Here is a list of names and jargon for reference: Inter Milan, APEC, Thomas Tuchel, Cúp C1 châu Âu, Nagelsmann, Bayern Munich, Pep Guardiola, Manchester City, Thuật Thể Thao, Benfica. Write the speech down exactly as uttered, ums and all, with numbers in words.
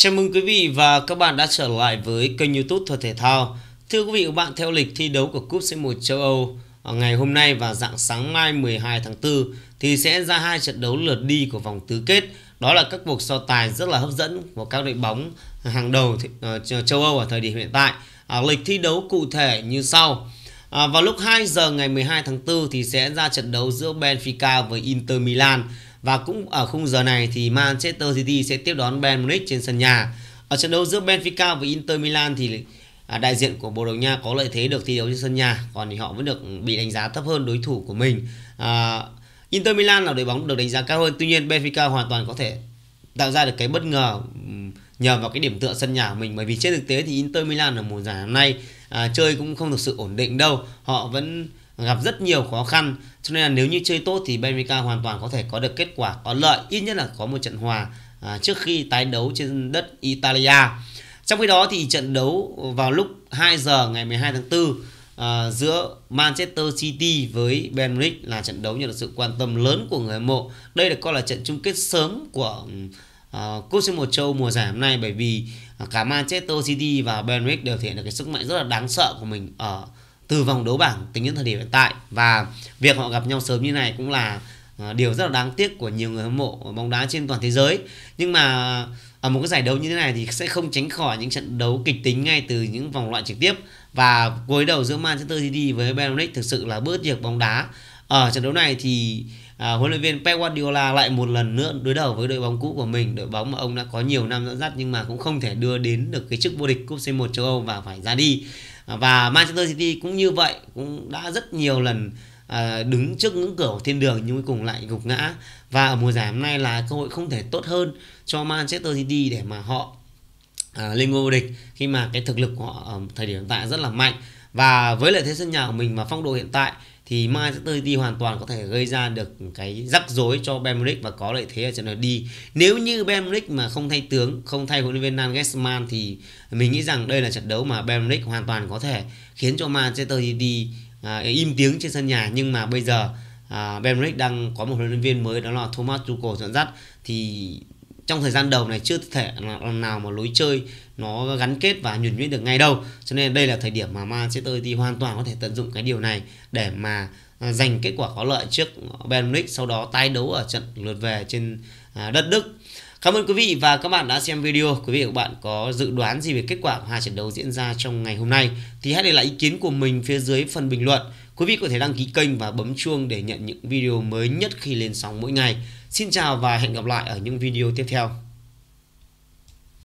Chào mừng quý vị và các bạn đã trở lại với kênh YouTube Thuật Thể Thao. Thưa quý vị và các bạn, theo lịch thi đấu của Cúp xê một châu Âu ngày hôm nay và rạng sáng mai mười hai tháng tư thì sẽ ra hai trận đấu lượt đi của vòng tứ kết. Đó là các cuộc so tài rất là hấp dẫn của các đội bóng hàng đầu châu Âu ở thời điểm hiện tại. À, lịch thi đấu cụ thể như sau. À, vào lúc hai giờ ngày mười hai tháng tư thì sẽ ra trận đấu giữa Benfica với Inter Milan. Và cũng ở khung giờ này thì Manchester City sẽ tiếp đón Bayern Munich trên sân nhà. Ở trận đấu giữa Benfica với Inter Milan thì đại diện của Bồ Đào Nha có lợi thế được thi đấu trên sân nhà, còn thì họ vẫn được bị đánh giá thấp hơn đối thủ của mình. à, Inter Milan là đội bóng được đánh giá cao hơn, tuy nhiên Benfica hoàn toàn có thể tạo ra được cái bất ngờ nhờ vào cái điểm tựa sân nhà của mình. Bởi vì trên thực tế thì Inter Milan ở mùa giải năm nay à, chơi cũng không thực sự ổn định đâu, họ vẫn gặp rất nhiều khó khăn, cho nên là nếu như chơi tốt thì Benfica hoàn toàn có thể có được kết quả có lợi, ít nhất là có một trận hòa à, trước khi tái đấu trên đất Italia. Trong khi đó thì trận đấu vào lúc hai giờ ngày mười hai tháng tư à, giữa Manchester City với Bayern Munich là trận đấu nhận được sự quan tâm lớn của người hâm mộ. Đây được coi là trận chung kết sớm của à, Cúp xê một châu Âu mùa giải hôm nay, bởi vì cả Manchester City và Bayern Munich đều thể hiện được cái sức mạnh rất là đáng sợ của mình ở từ vòng đấu bảng tính đến thời điểm hiện tại, và việc họ gặp nhau sớm như này cũng là điều rất là đáng tiếc của nhiều người hâm mộ bóng đá trên toàn thế giới. Nhưng mà ở một cái giải đấu như thế này thì sẽ không tránh khỏi những trận đấu kịch tính ngay từ những vòng loại trực tiếp, và cuối đầu giữa Manchester City với Bayern Munich thực sự là bớt việc bóng đá. Ở trận đấu này thì à, huấn luyện viên Pep Guardiola lại một lần nữa đối đầu với đội bóng cũ của mình, đội bóng mà ông đã có nhiều năm dẫn dắt nhưng mà cũng không thể đưa đến được cái chức vô địch Cúp xê một châu Âu và phải ra đi. Và Manchester City cũng như vậy, cũng đã rất nhiều lần à, đứng trước ngưỡng cửa của thiên đường nhưng cuối cùng lại gục ngã. Và ở mùa giải hôm nay là cơ hội không thể tốt hơn cho Manchester City để mà họ à, lên ngôi vô địch, khi mà cái thực lực của họ ở thời điểm hiện tại rất là mạnh. Và với lợi thế sân nhà của mình và phong độ hiện tại thì Manchester City hoàn toàn có thể gây ra được cái rắc rối cho Bayern Munich và có lợi thế ở trận lượt đi. Nếu như Bayern Munich mà không thay tướng, không thay huấn luyện viên Nagelsmann thì mình nghĩ rằng đây là trận đấu mà Bayern Munich hoàn toàn có thể khiến cho Manchester City à, im tiếng trên sân nhà. Nhưng mà bây giờ à, Bayern Munich đang có một huấn luyện viên mới, đó là Thomas Tuchel dẫn dắt, thì trong thời gian đầu này chưa thể nào mà lối chơi nó gắn kết và nhuần nhuyễn được ngay đâu. Cho nên đây là thời điểm mà Manchester City hoàn toàn có thể tận dụng cái điều này để mà giành kết quả có lợi trước Bayern Munich, sau đó tái đấu ở trận lượt về trên đất Đức. Cảm ơn quý vị và các bạn đã xem video. Quý vị và các bạn có dự đoán gì về kết quả của hai trận đấu diễn ra trong ngày hôm nay thì hãy để lại ý kiến của mình phía dưới phần bình luận. Quý vị có thể đăng ký kênh và bấm chuông để nhận những video mới nhất khi lên sóng mỗi ngày. Xin chào và hẹn gặp lại ở những video tiếp theo.